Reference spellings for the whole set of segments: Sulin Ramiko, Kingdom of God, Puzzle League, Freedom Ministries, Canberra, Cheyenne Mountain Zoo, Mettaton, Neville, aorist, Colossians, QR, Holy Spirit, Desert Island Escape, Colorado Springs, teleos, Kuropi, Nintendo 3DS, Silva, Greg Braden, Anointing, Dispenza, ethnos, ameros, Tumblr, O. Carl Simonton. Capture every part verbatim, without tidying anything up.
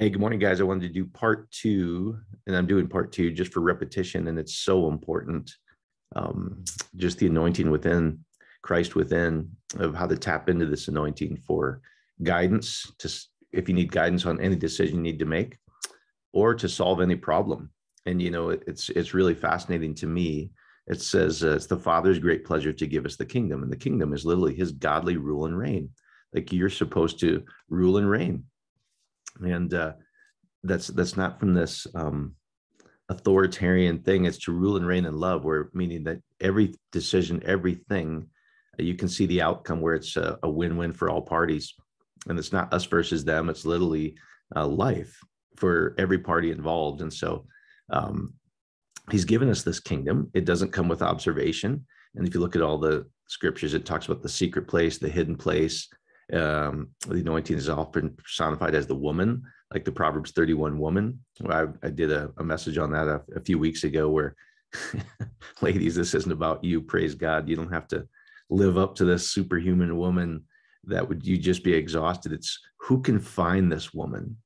Hey, good morning, guys. I wanted to do part two, and I'm doing part two just for repetition, and it's so important. Um, just the anointing within, Christ within, of how to tap into this anointing for guidance, to if you need guidance on any decision you need to make, or to solve any problem. And, you know, it, it's it's really fascinating to me. It says uh, it's the Father's great pleasure to give us the kingdom, and the kingdom is literally his godly rule and reign. Like, you're supposed to rule and reign. And uh, that's that's not from this um, authoritarian thing. It's to rule and reign in love, where meaning that every decision, everything, uh, you can see the outcome where it's a, a win-win for all parties. And it's not us versus them. It's literally uh, life for every party involved. And so um, he's given us this kingdom. It doesn't come with observation. And if you look at all the scriptures, it talks about the secret place, the hidden place. Um, the anointing is often personified as the woman, like the Proverbs thirty-one woman. I, I did a, a message on that a, a few weeks ago where, ladies, this isn't about you. Praise God. You don't have to live up to this superhuman woman that would you just be exhausted. It's who can find this woman.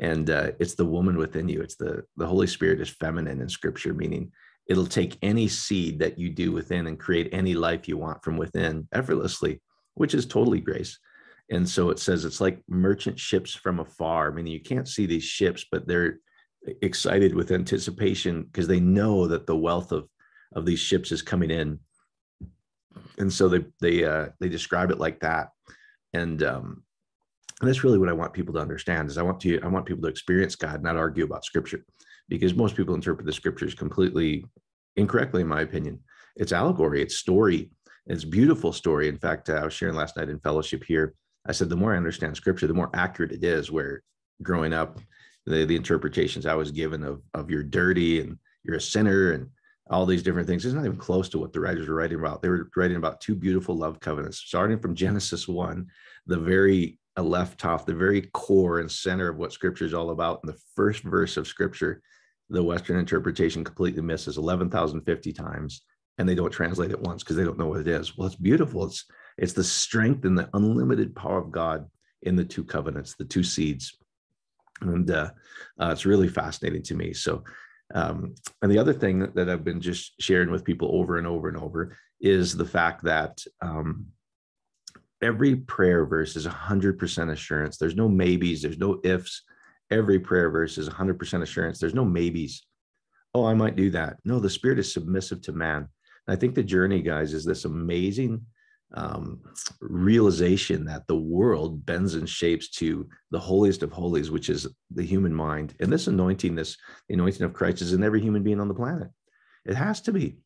And uh, it's the woman within you. It's the, the Holy Spirit is feminine in scripture, meaning it'll take any seed that you do within and create any life you want from within effortlessly, which is totally grace. And so it says it's like merchant ships from afar, meaning you can't see these ships, but they're excited with anticipation because they know that the wealth of, of these ships is coming in. And so they they uh, they describe it like that. And, um, and that's really what I want people to understand is I want to I want people to experience God, not argue about scripture, because most people interpret the scriptures completely incorrectly, in my opinion. It's allegory, it's story, it's beautiful story. In fact, I was sharing last night in fellowship here. I said, the more I understand scripture, the more accurate it is, where growing up, the, the interpretations I was given of, of you're dirty and you're a sinner and all these different things, it's not even close to what the writers were writing about. They were writing about two beautiful love covenants, starting from Genesis one, the very left off, the very core and center of what scripture is all about. In the first verse of scripture, the Western interpretation completely misses eleven thousand fifty times, and they don't translate it once because they don't know what it is. Well, it's beautiful. It's It's the strength and the unlimited power of God in the two covenants, the two seeds. And uh, uh, it's really fascinating to me. So, um, and the other thing that, that I've been just sharing with people over and over and over is the fact that um, every prayer verse is one hundred percent assurance. There's no maybes. There's no ifs. Every prayer verse is one hundred percent assurance. There's no maybes. Oh, I might do that. No, the Spirit is submissive to man. And I think the journey, guys, is this amazing Um, realization that the world bends and shapes to the holiest of holies, which is the human mind. And this anointing, this anointing of Christ is in every human being on the planet. It has to be.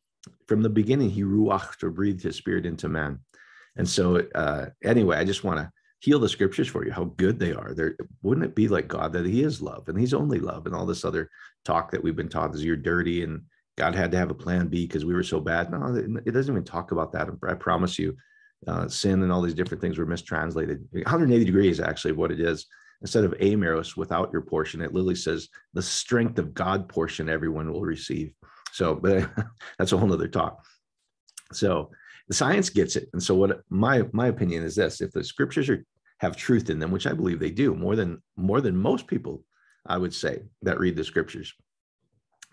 From the beginning, he ruached or breathed his spirit into man. And so uh, anyway, I just want to heal the scriptures for you, how good they are. They're, wouldn't it be like God that he is love and he's only love and all this other talk that we've been taught is you're dirty and God had to have a plan B because we were so bad. No, it doesn't even talk about that. I promise you. Uh, sin and all these different things were mistranslated. one hundred eighty degrees, actually, of what it is. Instead of ameros, without your portion, it literally says the strength of God portion everyone will receive. So, but that's a whole nother talk. So the science gets it. And so what my my opinion is this, if the scriptures are, have truth in them, which I believe they do, more than more than most people, I would say, that read the scriptures,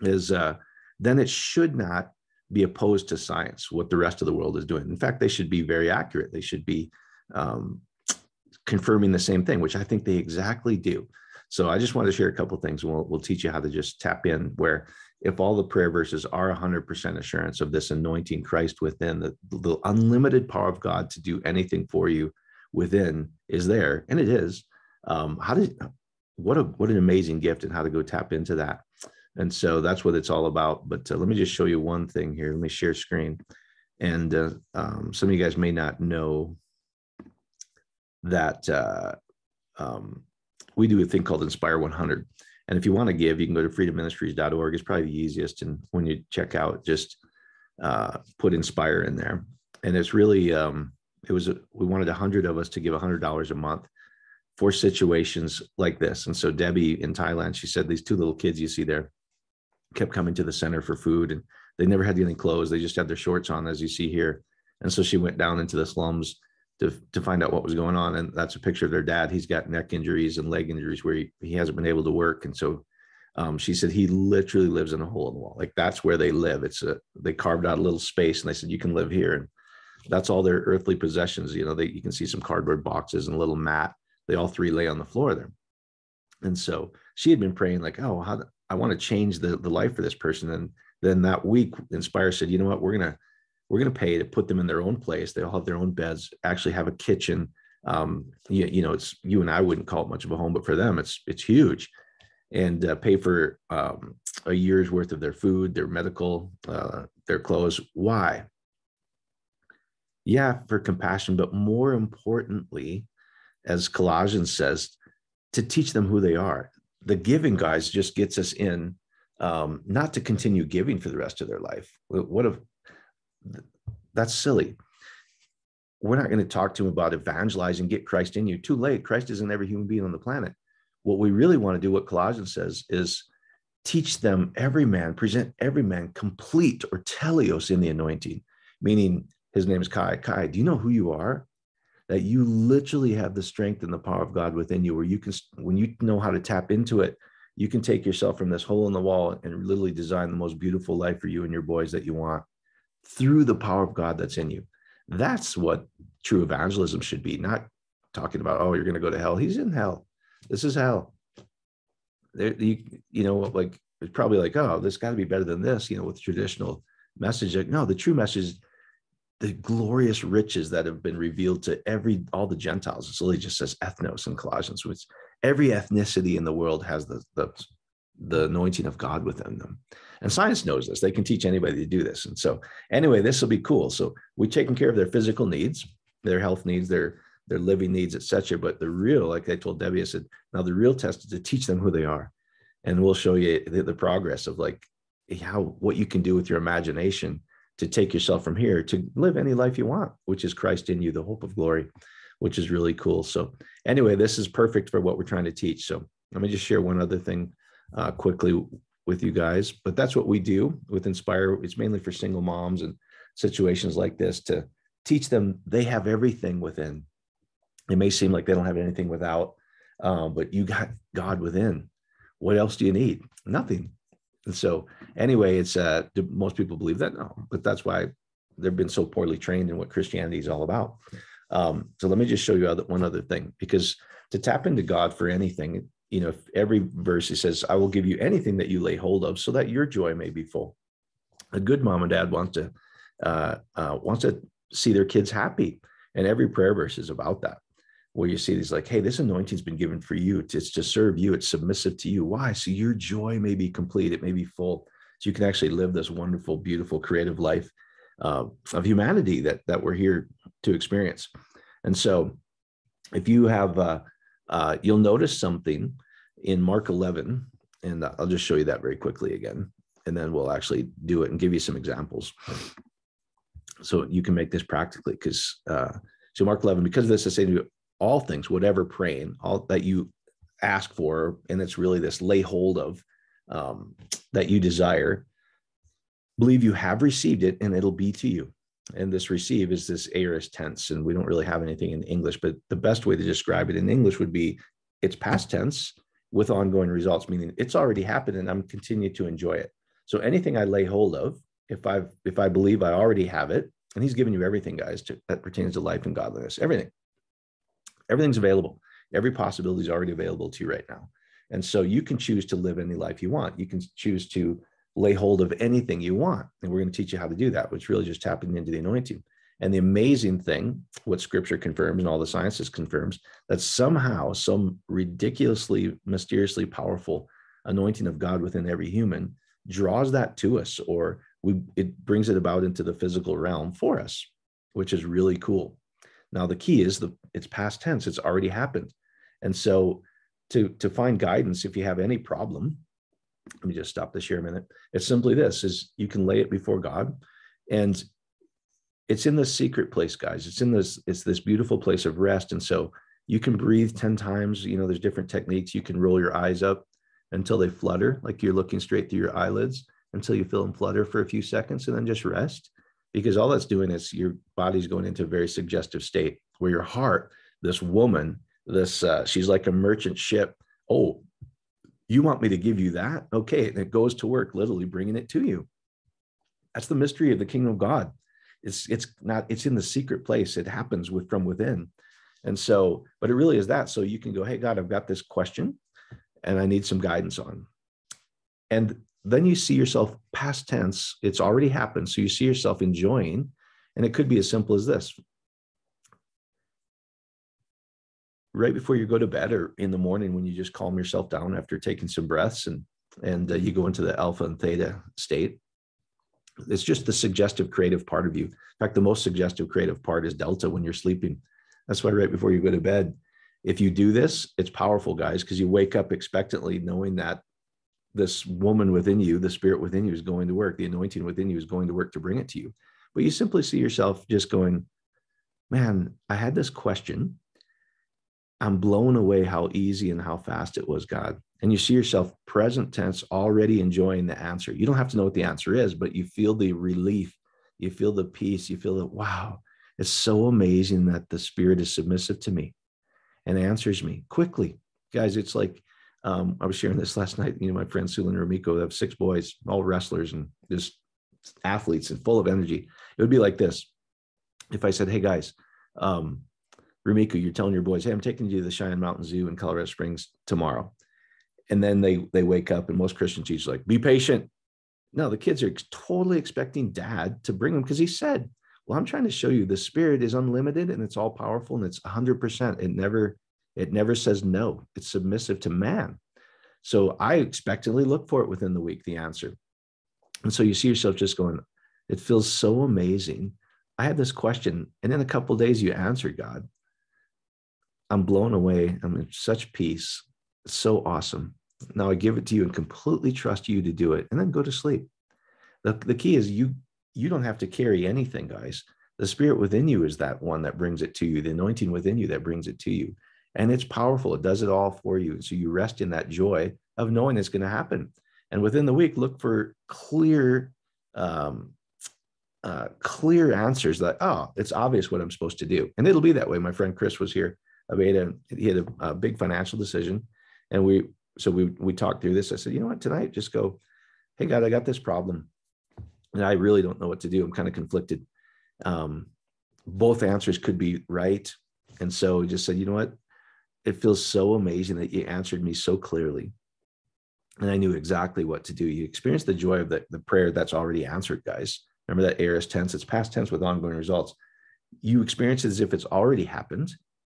is uh, then it should not be opposed to science, what the rest of the world is doing. In fact, they should be very accurate. They should be um, confirming the same thing, which I think they exactly do. So I just wanted to share a couple of things. We'll, we'll teach you how to just tap in where if all the prayer verses are one hundred percent assurance of this anointing Christ within, the, the unlimited power of God to do anything for you within is there. And it is. Um, how did, what, a, what an amazing gift and how to go tap into that. And so that's what it's all about. But uh, let me just show you one thing here. Let me share screen. And uh, um, some of you guys may not know that uh, um, we do a thing called Inspire one hundred. And if you want to give, you can go to freedom ministries dot org. It's probably the easiest. And when you check out, just uh, put Inspire in there. And it's really, um, it was, a, we wanted one hundred of us to give one hundred dollars a month for situations like this. And so Debbie in Thailand, she said, these two little kids you see there, kept coming to the center for food and they never had any clothes. They just had their shorts on, as you see here. And so she went down into the slums to, to find out what was going on. And that's a picture of their dad. He's got neck injuries and leg injuries where he, he hasn't been able to work. And so um, she said, he literally lives in a hole in the wall. Like, that's where they live. It's a, they carved out a little space and they said, you can live here. And that's all their earthly possessions. You know, they, you can see some cardboard boxes and a little mat. They all three lay on the floor there. And so she had been praying, like, oh, how the, I want to change the, the life for this person. And then that week, Inspire said, you know what, we're going to, we're going to pay to put them in their own place. They all have their own beds, actually have a kitchen. Um, you, you know, it's, you and I wouldn't call it much of a home, but for them, it's, it's huge. And uh, pay for um, a year's worth of their food, their medical, uh, their clothes. Why? Yeah, for compassion, but more importantly, as Colossians says, to teach them who they are. The giving, guys, just gets us in, um, not to continue giving for the rest of their life. What if, that's silly. We're not going to talk to them about evangelizing, get Christ in you. Too late. Christ is in every human being on the planet. What we really want to do, what Colossians says, is teach them every man, present every man complete or teleos in the anointing, meaning his name is Kai. Kai, do you know who you are? That you literally have the strength and the power of God within you, where you can, when you know how to tap into it, you can take yourself from this hole in the wall and literally design the most beautiful life for you and your boys that you want through the power of God that's in you. That's what true evangelism should be, not talking about, oh, you're going to go to hell. He's in hell. This is hell. There, you, you know, like, it's probably like, oh, this got to be better than this, you know, with traditional message. Like, no, the true message, the glorious riches that have been revealed to every, all the Gentiles. It's literally just says ethnos in Colossians, which every ethnicity in the world has the, the, the anointing of God within them. And science knows this. They can teach anybody to do this. And so anyway, this will be cool. So we've taken care of their physical needs, their health needs, their, their living needs, et cetera. But the real, like I told Debbie, I said, now the real test is to teach them who they are. And we'll show you the, the progress of like how, what you can do with your imagination to take yourself from here to live any life you want, which is Christ in you, the hope of glory, which is really cool. So anyway, this is perfect for what we're trying to teach. So let me just share one other thing uh, quickly with you guys, but that's what we do with Inspire. It's mainly for single moms and situations like this to teach them they have everything within. It may seem like they don't have anything without, um, but you got God within. What else do you need? Nothing. And so anyway, it's uh, do most people believe that? No, but that's why they've been so poorly trained in what Christianity is all about. Um, so let me just show you other, one other thing, because to tap into God for anything, you know, if every verse he says, I will give you anything that you lay hold of so that your joy may be full. A good mom and dad wants to, uh, uh, wants to see their kids happy. And every prayer verse is about that, where you see these like, hey, this anointing has been given for you. It's to serve you. It's submissive to you. Why? So your joy may be complete. It may be full. So you can actually live this wonderful, beautiful, creative life uh, of humanity that, that we're here to experience. And so if you have, uh, uh, you'll notice something in Mark eleven, and I'll just show you that very quickly again, and then we'll actually do it and give you some examples. So you can make this practically because, uh, so Mark eleven, because of this, I say to you, all things, whatever praying, all that you ask for, and it's really this lay hold of um, that you desire, believe you have received it and it'll be to you. And this receive is this aorist tense, and we don't really have anything in English, but the best way to describe it in English would be it's past tense with ongoing results, meaning it's already happened and I'm continue to enjoy it. So anything I lay hold of, if I if I believe I already have it, and he's given you everything, guys, to, that pertains to life and godliness, everything. Everything's available. Every possibility is already available to you right now. And so you can choose to live any life you want. You can choose to lay hold of anything you want. And we're going to teach you how to do that, which really just tapping into the anointing. And the amazing thing, what scripture confirms and all the sciences confirms, that somehow some ridiculously, mysteriously powerful anointing of God within every human draws that to us, or we, it brings it about into the physical realm for us, which is really cool. Now, the key is the it's past tense. It's already happened. And so to, to find guidance, if you have any problem, let me just stop this here a minute. It's simply this, is you can lay it before God. And it's in this secret place, guys. It's in this, it's this beautiful place of rest. And so you can breathe ten times. You know, there's different techniques. You can roll your eyes up until they flutter, like you're looking straight through your eyelids, until you feel them flutter for a few seconds, and then just rest. Because all that's doing is your body's going into a very suggestive state. where your heart, this woman, this, uh, she's like a merchant ship. Oh, you want me to give you that? Okay. And it goes to work, literally bringing it to you. That's the mystery of the kingdom of God. It's, it's not, it's in the secret place. It happens with, from within. And so, but it really is that. So you can go, hey, God, I've got this question and I need some guidance on. And then you see yourself past tense. It's already happened. So you see yourself enjoying, and it could be as simple as this. Right before you go to bed or in the morning when you just calm yourself down after taking some breaths and, and uh, you go into the alpha and theta state, it's just the suggestive creative part of you. In fact, the most suggestive creative part is delta when you're sleeping. That's why right before you go to bed, if you do this, it's powerful, guys, because you wake up expectantly knowing that this woman within you, the spirit within you is going to work. The anointing within you is going to work to bring it to you. But you simply see yourself just going, man, I had this question. I'm blown away how easy and how fast it was, God. And you see yourself present tense already enjoying the answer. You don't have to know what the answer is, but you feel the relief. You feel the peace. You feel that, wow, it's so amazing that the spirit is submissive to me and answers me quickly. Guys, it's like, um, I was sharing this last night. You know, my friend Sulin Ramiko, they have six boys, all wrestlers and just athletes and full of energy. It would be like this. If I said, hey guys, um, Rumiko, you're telling your boys, hey, I'm taking you to the Cheyenne Mountain Zoo in Colorado Springs tomorrow. And then they, they wake up and most Christian teachers are like, be patient. No, the kids are totally expecting dad to bring them because he said, well, I'm trying to show you the spirit is unlimited and it's all powerful and it's one hundred percent. It never, it never says no. It's submissive to man. So I expectantly look for it within the week, the answer. And so you see yourself just going, it feels so amazing. I had this question. And in a couple of days, you answered, God. I'm blown away. I'm in such peace. It's so awesome. Now I give it to you and completely trust you to do it and then go to sleep. The, the key is you, you don't have to carry anything, guys. The spirit within you is that one that brings it to you, the anointing within you that brings it to you. And it's powerful. It does it all for you. And so you rest in that joy of knowing it's going to happen. And within the week, look for clear, um, uh, clear answers that, oh, it's obvious what I'm supposed to do. And it'll be that way. My friend Chris was here. I made a, he had a, a big financial decision. And we, so we, we talked through this. I said, you know what, tonight, just go, hey God, I got this problem and I really don't know what to do. I'm kind of conflicted. Um, both answers could be right. And so we just said, you know what, it feels so amazing that you answered me so clearly. And I knew exactly what to do. You experience the joy of the, the prayer that's already answered, guys. Remember that aorist tense, it's past tense with ongoing results. You experience it as if it's already happened.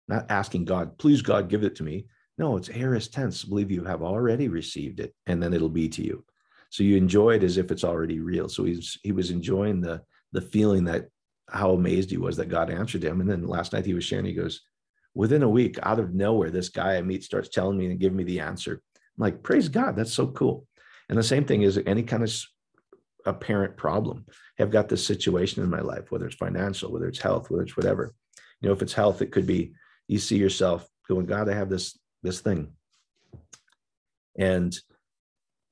Not asking God, please, God, give it to me. No, it's aorist tense. Believe you have already received it, and then it'll be to you. So you enjoy it as if it's already real. So he's, he was enjoying the, the feeling that how amazed he was that God answered him. And then last night he was sharing, he goes, within a week, out of nowhere, this guy I meet starts telling me and giving me the answer. I'm like, praise God, that's so cool. And the same thing is any kind of apparent problem. I've got this situation in my life, whether it's financial, whether it's health, whether it's whatever. You know, if it's health, it could be, you see yourself going, God, I have this, this thing. And,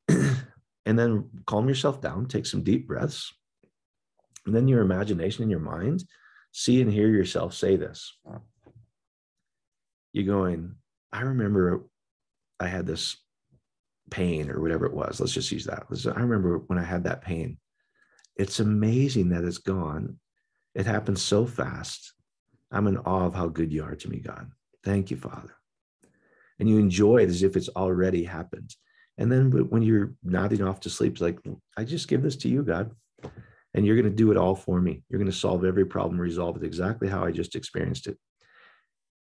and then calm yourself down, take some deep breaths. And then your imagination and your mind, see and hear yourself say this. You're going, I remember I had this pain or whatever it was. Let's just use that. I remember when I had that pain. It's amazing that it's gone. It happened so fast. I'm in awe of how good you are to me, God. Thank you, Father. And you enjoy it as if it's already happened. And then when you're nodding off to sleep, it's like, I just give this to you, God. And you're going to do it all for me. You're going to solve every problem, resolve it exactly how I just experienced it.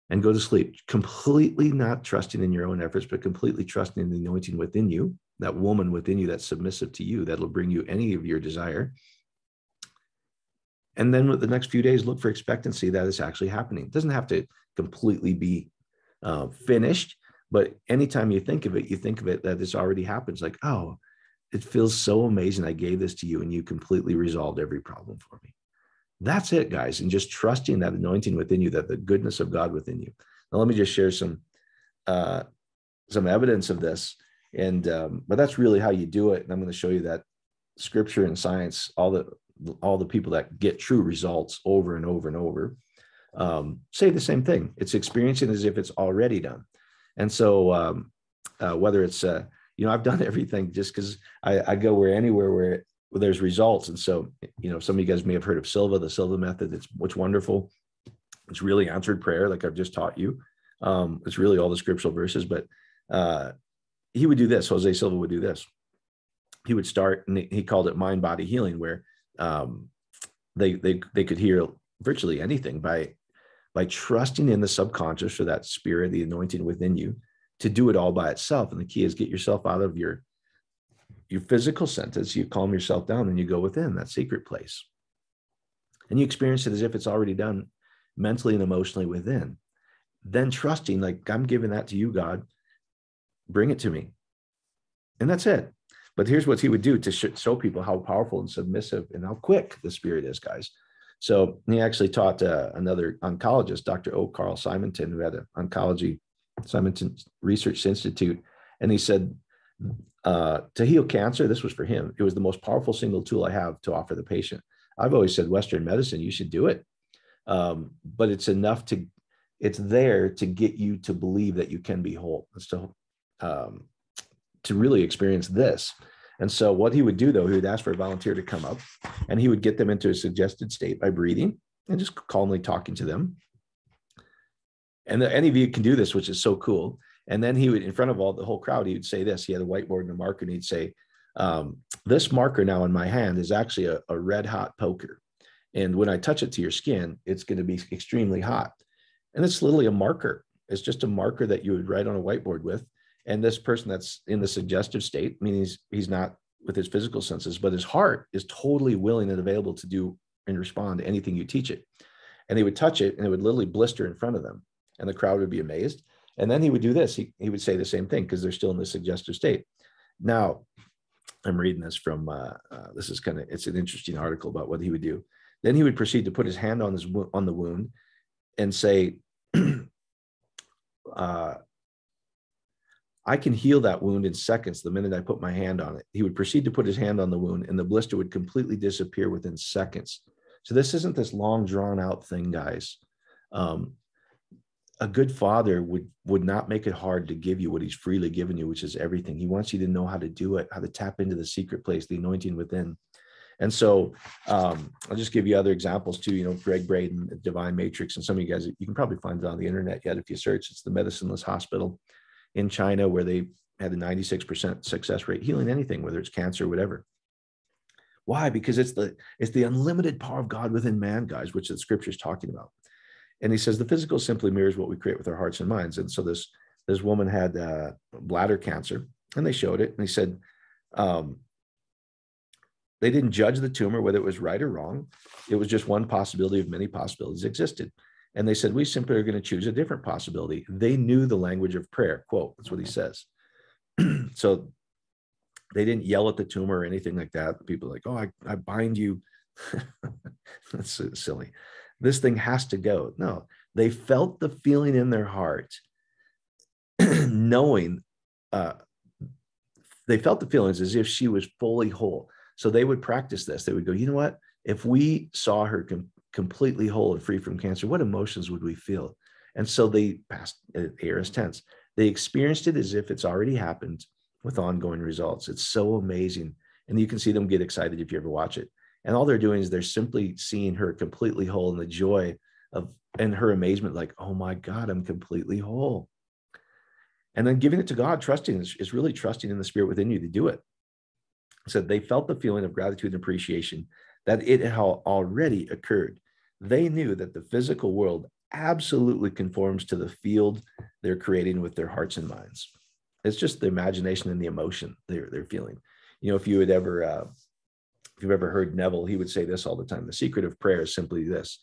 And go to sleep, completely not trusting in your own efforts, but completely trusting in the anointing within you, that woman within you that's submissive to you, that'll bring you any of your desire. And then with the next few days, look for expectancy that it's actually happening. It doesn't have to completely be uh, finished, but anytime you think of it, you think of it that it's already happened. It's like, oh, it feels so amazing. I gave this to you and you completely resolved every problem for me. That's it, guys. And just trusting that anointing within you, that the goodness of God within you. Now, let me just share some, uh, some evidence of this. And, um, but that's really how you do it. And I'm going to show you that scripture and science, all the, all the people that get true results over and over and over um, say the same thing. It's experiencing as if it's already done. And so um, uh, whether it's, uh, you know, I've done everything just because I, I go where anywhere where, where there's results. And so, you know, some of you guys may have heard of Silva, the Silva method. It's what's wonderful. It's really answered prayer, like I've just taught you. Um, it's really all the scriptural verses, but uh, he would do this. Jose Silva would do this. He would start, and he called it mind body healing, where um, they they they could hear virtually anything by by trusting in the subconscious or that spirit, the anointing within you, to do it all by itself. And the key is get yourself out of your your physical sentence. You calm yourself down and you go within that secret place, and you experience it as if it's already done, mentally and emotionally within. Then trusting, like, I'm giving that to you, God, bring it to me. And that's it. But here's what he would do to show people how powerful and submissive and how quick the spirit is, guys. So he actually taught uh, another oncologist, Doctor O. Carl Simonton, who had an oncology, Simonton Research Institute. And he said, uh, to heal cancer, this was for him, it was the most powerful single tool I have to offer the patient. I've always said, Western medicine, you should do it. Um, but it's enough to, it's there to get you to believe that you can be whole. It's to, um, to really experience this. And so what he would do, though, he would ask for a volunteer to come up, and he would get them into a suggested state by breathing and just calmly talking to them. And the, any of you can do this, which is so cool. And then he would, in front of all the whole crowd, he would say this. He had a whiteboard and a marker, and he'd say, um, this marker now in my hand is actually a, a red hot poker. And when I touch it to your skin, it's going to be extremely hot. And it's literally a marker. It's just a marker that you would write on a whiteboard with. And this person that's in the suggestive state, meaning he's, he's not with his physical senses, but his heart is totally willing and available to do and respond to anything you teach it. And they would touch it, and it would literally blister in front of them. And the crowd would be amazed. And then he would do this. He, he would say the same thing, because they're still in the suggestive state. Now, I'm reading this from, uh, uh, this is kind of, it's an interesting article about what he would do. Then he would proceed to put his hand on, his, on the wound and say, uh, I can heal that wound in seconds the minute I put my hand on it. He would proceed to put his hand on the wound, and the blister would completely disappear within seconds. So this isn't this long drawn out thing, guys. Um, a good father would, would not make it hard to give you what he's freely given you, which is everything. He wants you to know how to do it, how to tap into the secret place, the anointing within. And so um, I'll just give you other examples too. You know, Greg Braden, Divine Matrix, and some of you guys, you can probably find it on the internet yet if you search. It's the Medicineless Hospital in China, where they had a ninety-six percent success rate healing anything, whether it's cancer or whatever. Why? Because it's the, it's the unlimited power of God within man, guys, which the scripture is talking about. And he says, the physical simply mirrors what we create with our hearts and minds. And so this, this woman had uh, bladder cancer, and they showed it. And he said, um, they didn't judge the tumor, whether it was right or wrong. It was just one possibility of many possibilities existed. And they said, we simply are going to choose a different possibility. They knew the language of prayer, quote, that's what he says. So they didn't yell at the tumor or anything like that. People are like, oh, I, I bind you. That's so silly. This thing has to go. No, they felt the feeling in their heart, knowing uh, they felt the feelings as if she was fully whole. So they would practice this. They would go, you know what? If we saw her com- completely whole and free from cancer, what emotions would we feel? And so they passed aorist tense. They experienced it as if it's already happened with ongoing results. It's so amazing. And you can see them get excited if you ever watch it. And all they're doing is they're simply seeing her completely whole, and the joy of, and her amazement, like, oh my God, I'm completely whole. And then giving it to God, trusting, is really trusting in the spirit within you to do it. So they felt the feeling of gratitude and appreciation that it had already occurred. They knew that the physical world absolutely conforms to the field they're creating with their hearts and minds. It's just the imagination and the emotion they're, they're feeling. You know, if you had ever, uh, if you've ever heard Neville, he would say this all the time. The secret of prayer is simply this,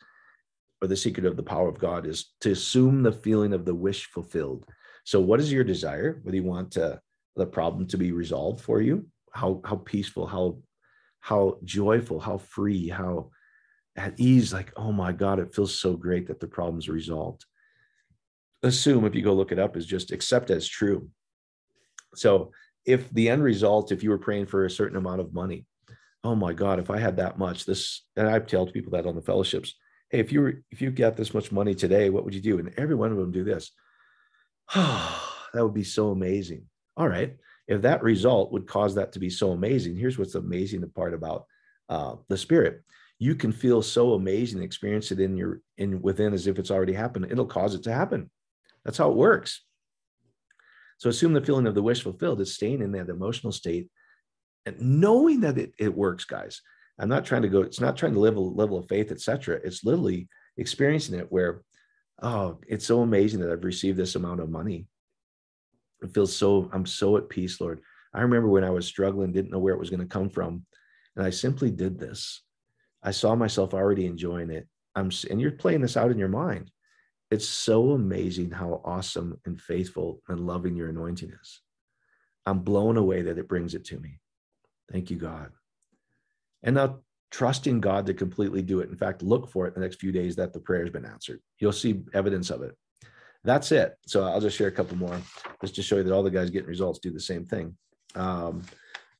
or the secret of the power of God is to assume the feeling of the wish fulfilled. So what is your desire? What do you want uh, the problem to be resolved for you? How, how peaceful, how, how joyful, how free, how at ease, like, oh my God, it feels so great that the problem's resolved. Assume, if you go look it up, is just accept as true. So if the end result, if you were praying for a certain amount of money, oh my God, if I had that much, this, and I've told people that on the fellowships, hey, if you were, if you got this much money today, what would you do? And every one of them do this. Oh, that would be so amazing. All right. If that result would cause that to be so amazing, here's what's amazing the part about uh, the Spirit. You can feel so amazing, experience it in your in within as if it's already happened. It'll cause it to happen. That's how it works. So assume the feeling of the wish fulfilled is staying in that emotional state and knowing that it, it works, guys. I'm not trying to go, it's not trying to live a level of faith, et cetera. It's literally experiencing it where, oh, it's so amazing that I've received this amount of money. It feels so, I'm so at peace, Lord. I remember when I was struggling, didn't know where it was going to come from. And I simply did this. I saw myself already enjoying it. I'm, and you're playing this out in your mind. It's so amazing how awesome and faithful and loving your anointing is. I'm blown away that it brings it to me. Thank you, God. And now trusting God to completely do it. In fact, look for it the next few days that the prayer has been answered. You'll see evidence of it. That's it. So I'll just share a couple more just to show you that all the guys getting results do the same thing. Um,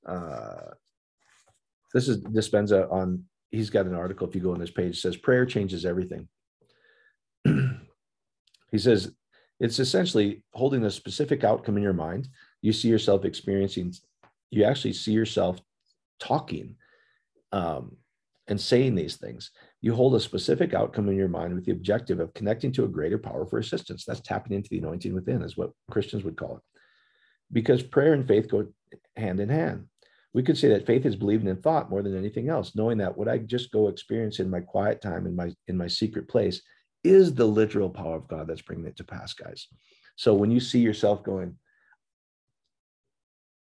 uh, this is Dispenza on, he's got an article. If you go on this page, it says prayer changes everything. He says, it's essentially holding a specific outcome in your mind. You see yourself experiencing, you actually see yourself talking Um, and saying these things. You hold a specific outcome in your mind with the objective of connecting to a greater power for assistance. That's tapping into the anointing within, is what Christians would call it. Because prayer and faith go hand in hand. We could say that faith is believing in thought more than anything else, knowing that what I just go experience in my quiet time, in my in my secret place, is the literal power of God that's bringing it to pass, guys. So when you see yourself going,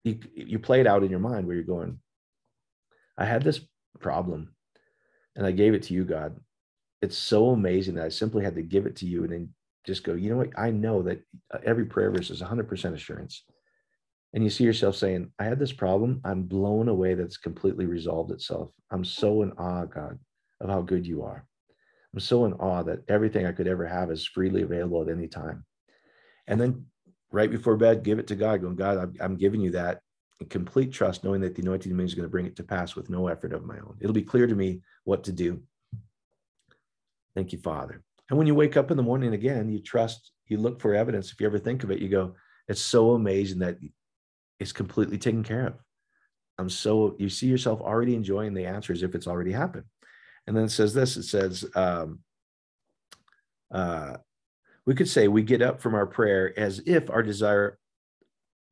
you, you play it out in your mind where you're going, I had this problem and I gave it to you, God. It's so amazing that I simply had to give it to you and then just go, you know what? I know that every prayer verse is one hundred percent assurance. And you see yourself saying, I had this problem. I'm blown away that's completely resolved itself. I'm so in awe, God, of how good you are. I'm so in awe that everything I could ever have is freely available at any time. And then right before bed, give it to God, going, God, I'm, I'm giving you that. Complete trust, knowing that the anointing is going to bring it to pass with no effort of my own. It'll be clear to me what to do. Thank you, Father. And when you wake up in the morning again, you trust, you look for evidence. If you ever think of it, you go, it's so amazing that it's completely taken care of. I'm so, you see yourself already enjoying the answer as if it's already happened. And then it says this, it says, um, uh, we could say we get up from our prayer as if our desire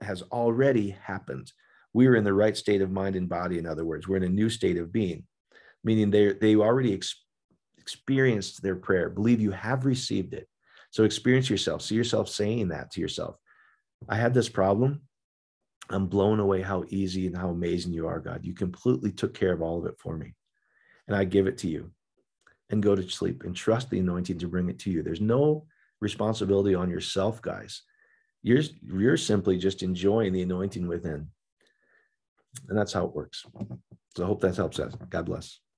has already happened. We are in the right state of mind and body. In other words, we're in a new state of being, meaning they they already ex- experienced their prayer. Believe you have received it. So experience yourself. See yourself saying that to yourself. I had this problem. I'm blown away how easy and how amazing you are, God. You completely took care of all of it for me. And I give it to you. And go to sleep and trust the anointing to bring it to you. There's no responsibility on yourself, guys. You're, you're simply just enjoying the anointing within. And that's how it works. So I hope that helps us. God bless.